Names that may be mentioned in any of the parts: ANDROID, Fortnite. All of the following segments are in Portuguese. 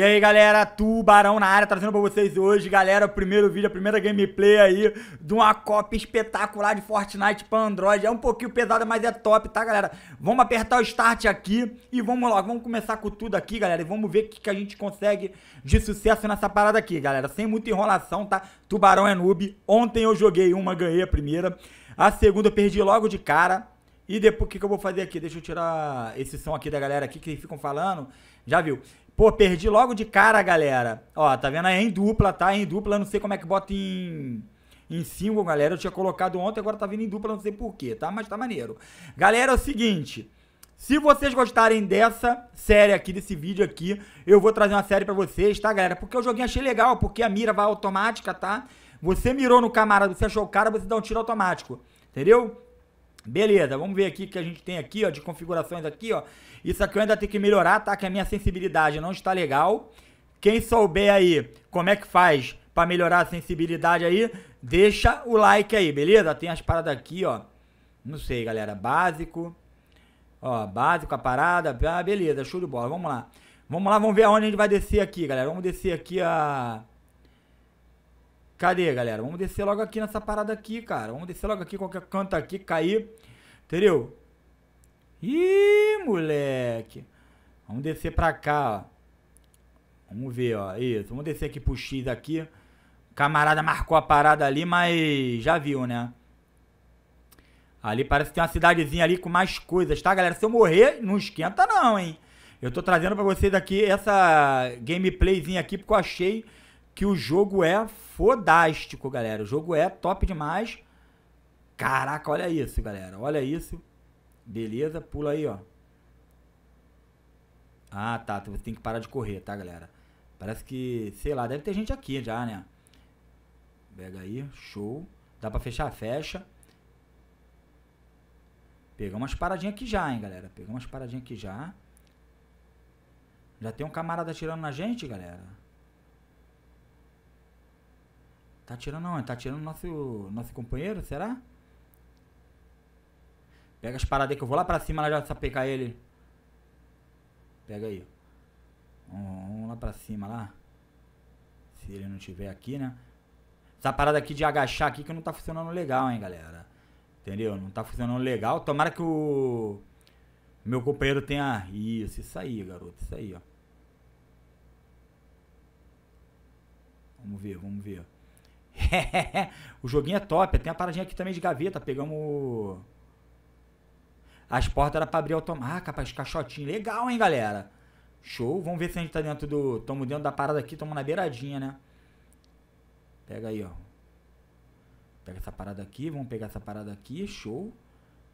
E aí galera, Tubarão na área, trazendo pra vocês hoje, galera, o primeiro vídeo, a primeira gameplay aí de uma cópia espetacular de Fortnite pra Android. É um pouquinho pesada, mas é top, tá galera? Vamos apertar o Start aqui e vamos logo, vamos começar com tudo aqui, galera. E vamos ver o que a gente consegue de sucesso nessa parada aqui, galera. Sem muita enrolação, tá? Tubarão é noob. Ontem eu joguei uma, ganhei a primeira. A segunda eu perdi logo de cara. E depois, o que eu vou fazer aqui? Deixa eu tirar esse som aqui da galera aqui, que eles ficam falando. Já viu? Pô, perdi logo de cara, galera. Ó, tá vendo? É em dupla, tá? É em dupla, não sei como é que bota em single, galera. Eu tinha colocado ontem, agora tá vindo em dupla, não sei porquê, tá? Mas tá maneiro. Galera, é o seguinte. Se vocês gostarem dessa série aqui, desse vídeo aqui, eu vou trazer uma série pra vocês, tá, galera? Porque o joguinho achei legal, porque a mira vai automática, tá? Você mirou no camarada, você achou o cara, você dá um tiro automático, entendeu? Beleza, vamos ver aqui o que a gente tem aqui, ó, de configurações aqui, ó. Isso aqui eu ainda tenho que melhorar, tá? Que a minha sensibilidade não está legal. Quem souber aí como é que faz pra melhorar a sensibilidade aí, deixa o like aí, beleza? Tem as paradas aqui, ó. Não sei, galera, básico. Ó, básico, a parada. Ah, beleza, show de bola, vamos lá. Vamos lá, vamos ver aonde a gente vai descer aqui, galera. Vamos descer aqui a... Cadê, galera? Vamos descer logo aqui nessa parada aqui, cara. Vamos descer logo aqui, qualquer canto aqui, cair. Entendeu? Ih, moleque. Vamos descer pra cá, ó. Vamos ver, ó. Isso. Vamos descer aqui pro X aqui. O camarada marcou a parada ali, mas já viu, né? Ali parece que tem uma cidadezinha ali com mais coisas, tá, galera? Se eu morrer, não esquenta não, hein? Eu tô trazendo pra vocês aqui essa gameplayzinha aqui, porque eu achei... que o jogo é fodástico, galera. O jogo é top demais. Caraca, olha isso, galera. Olha isso. Beleza, pula aí, ó. Ah, tá. Você tem que parar de correr, tá, galera? Parece que, sei lá, deve ter gente aqui já, né? Pega aí, show. Dá pra fechar? Fecha. Pegamos umas paradinhas aqui já, hein, galera. Pegamos umas paradinhas aqui já. Já tem um camarada atirando na gente, galera. Tá atirando não, tá atirando nosso companheiro, será? Pega as paradas aí que eu vou lá pra cima, lá já sapecar ele. Pega aí. Vamos lá pra cima, lá. Se ele não tiver aqui, né? Essa parada aqui de agachar aqui que não tá funcionando legal, hein, galera. Entendeu? Não tá funcionando legal. Tomara que o meu companheiro tenha... Isso aí, garoto, isso aí, ó. Vamos ver, vamos ver. O joguinho é top. Tem a paradinha aqui também de gaveta. Pegamos. As portas era pra abrir automática. Ah, capaz, caixotinho. Legal, hein, galera? Show. Vamos ver se a gente tá dentro do. Tamo dentro da parada aqui. Tamo na beiradinha, né? Pega aí, ó. Pega essa parada aqui. Vamos pegar essa parada aqui. Show.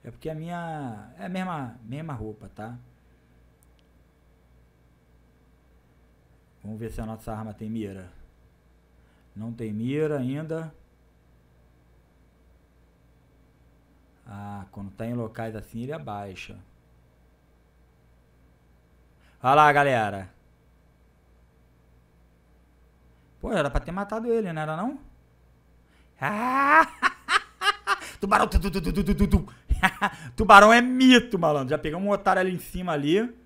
É porque a minha. É a mesma roupa, tá? Vamos ver se a nossa arma tem mira. Não tem mira ainda. Ah, quando tá em locais assim ele abaixa. Olha lá, galera. Pô, era pra ter matado ele, não era não? Ah! Tubarão! Tubarão é mito, malandro. Já pegamos um otário ali em cima ali.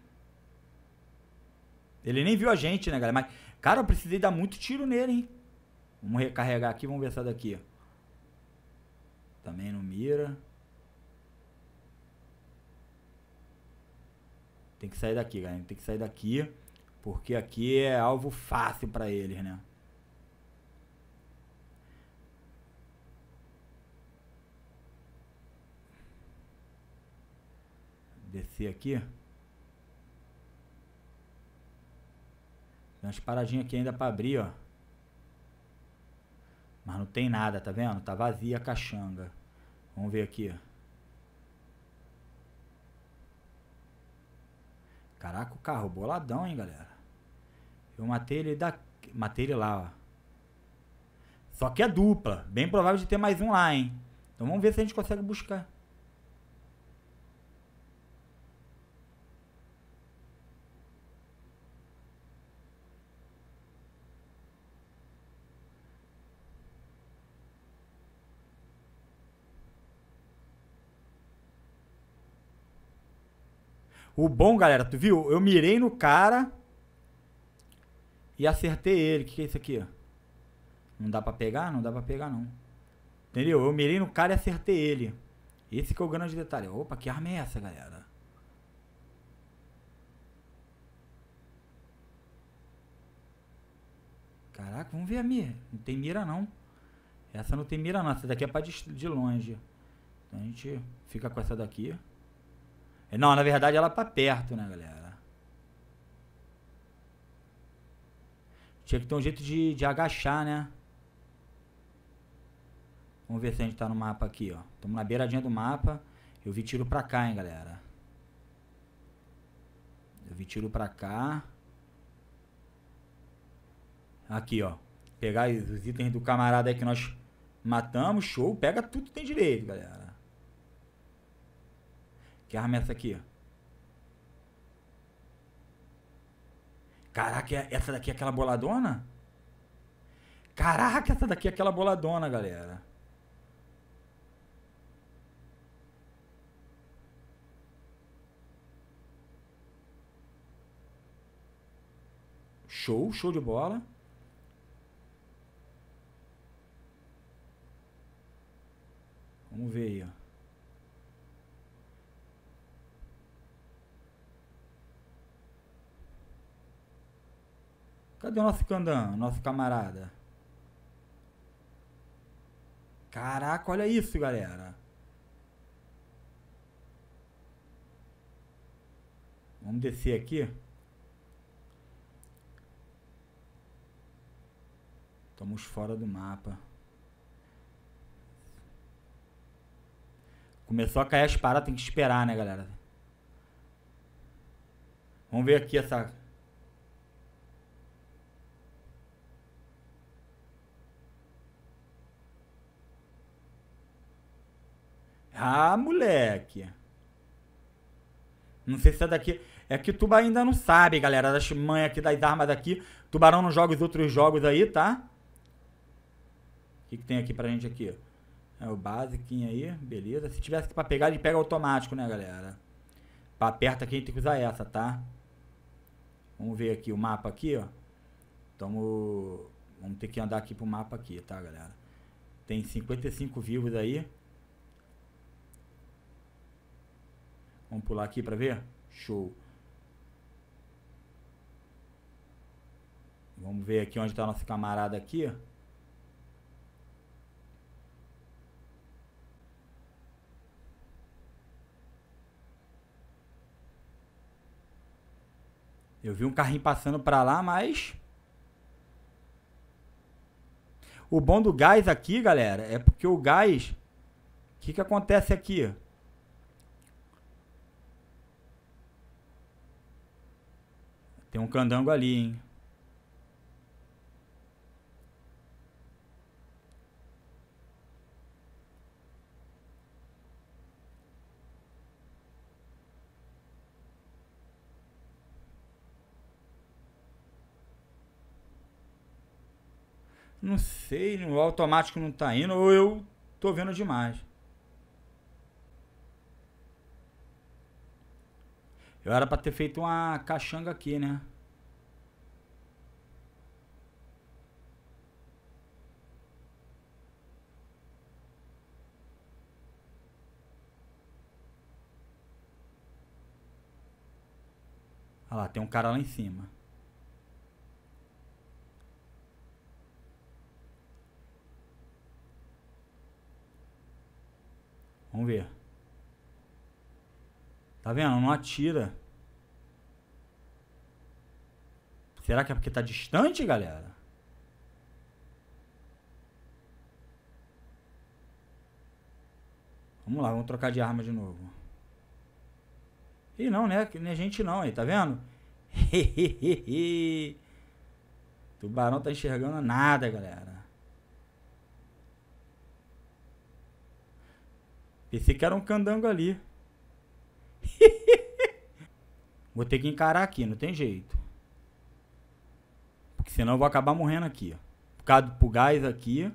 Ele nem viu a gente, né, galera? Mas, cara, eu precisei dar muito tiro nele, hein? Vamos recarregar aqui, vamos ver essa daqui. Também não mira. Tem que sair daqui, galera. Tem que sair daqui. Porque aqui é alvo fácil pra eles, né? Descer aqui. Tem umas paradinhas aqui ainda pra abrir, ó. Mas não tem nada, tá vendo? Tá vazia a caixanga. Vamos ver aqui. Caraca, o carro boladão, hein, galera? Eu matei ele daqui. Matei ele lá, ó. Só que é dupla. Bem provável de ter mais um lá, hein? Então vamos ver se a gente consegue buscar. O bom, galera, tu viu? Eu mirei no cara. e acertei ele. Que é isso aqui, ó? Não dá pra pegar? Não dá pra pegar, não. Entendeu? Eu mirei no cara e acertei ele. Esse que é o grande detalhe. Opa, que arma é essa, galera? Caraca, vamos ver a mira. Não tem mira, não. Essa não tem mira, não. Essa daqui é pra de longe. Então a gente fica com essa daqui. Não, na verdade ela é pra perto, né, galera? Tinha que ter um jeito de agachar, né? Vamos ver se a gente tá no mapa aqui, ó. Estamos na beiradinha do mapa. Eu vi tiro pra cá, hein, galera. Eu vi tiro pra cá. Aqui, ó. Pegar os itens do camarada aí que nós matamos. Show. Pega tudo que tem direito, galera. Que arma é essa aqui, ó? Caraca, essa daqui é aquela boladona? Caraca, essa daqui é aquela boladona, galera. Show, show de bola. Vamos ver aí, ó. Cadê o nosso candão, nosso camarada? Caraca, olha isso, galera. Vamos descer aqui. Estamos fora do mapa. Começou a cair as paradas, tem que esperar, né, galera? Vamos ver aqui essa... Ah, moleque. Não sei se é daqui... É que o Tuba ainda não sabe, galera, das manhas aqui, das armas daqui. Tubarão não joga os outros jogos aí, tá? O que, que tem aqui pra gente aqui? É o basiquinho aí, beleza. Se tivesse que pra pegar, ele pega automático, né, galera? Pra aperta aqui, a gente tem que usar essa, tá? Vamos ver aqui o mapa aqui, ó. Então, vamos ter que andar aqui pro mapa aqui, tá, galera? Tem 55 vivos aí. Vamos pular aqui pra ver? Show. Vamos ver aqui onde tá nosso camarada aqui, ó. Eu vi um carrinho passando pra lá, mas... O bom do gás aqui, galera, é porque o gás... O que que acontece aqui? Tem um candango ali, hein? Não sei, o automático não tá indo, ou eu tô vendo demais. Eu era pra ter feito uma caixanga aqui, né? Olha lá, tem um cara lá em cima. Vamos ver. Tá vendo? Não atira. Será que é porque tá distante, galera? Vamos lá, vamos trocar de arma de novo. Ih, não, né? Não é gente não aí, tá vendo? Tubarão tá enxergando nada, galera. Pensei que era um candango ali. Vou ter que encarar aqui, não tem jeito. Porque senão eu vou acabar morrendo aqui, ó. Por causa do gás aqui.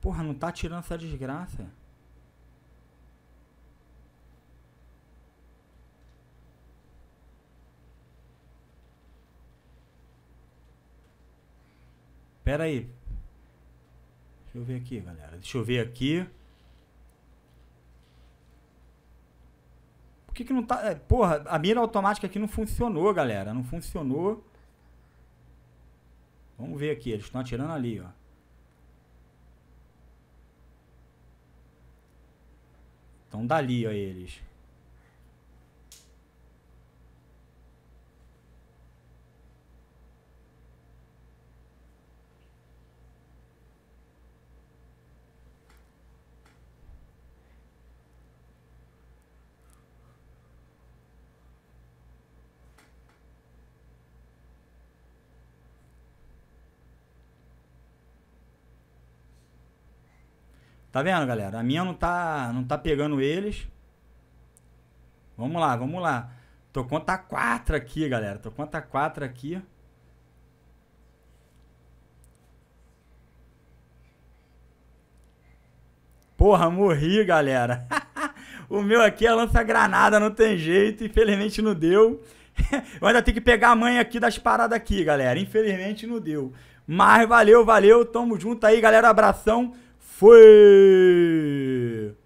Porra, não tá tirando essa desgraça. Pera aí. Deixa eu ver aqui, galera. Deixa eu ver aqui. Por que que não tá... É, porra, a mira automática aqui não funcionou, galera. Não funcionou. Vamos ver aqui. Eles estão atirando ali, ó. Então dali, ó, eles. Tá vendo, galera? A minha não tá pegando eles. Vamos lá, vamos lá. Tô conta 4 aqui, galera. Tô conta 4 aqui. Porra, morri, galera. O meu aqui é lança-granada, não tem jeito. Infelizmente não deu. Eu ainda tenho que pegar a manha aqui das paradas aqui, galera. Infelizmente não deu. Mas valeu, valeu. Tamo junto aí, galera. Abração. Foi!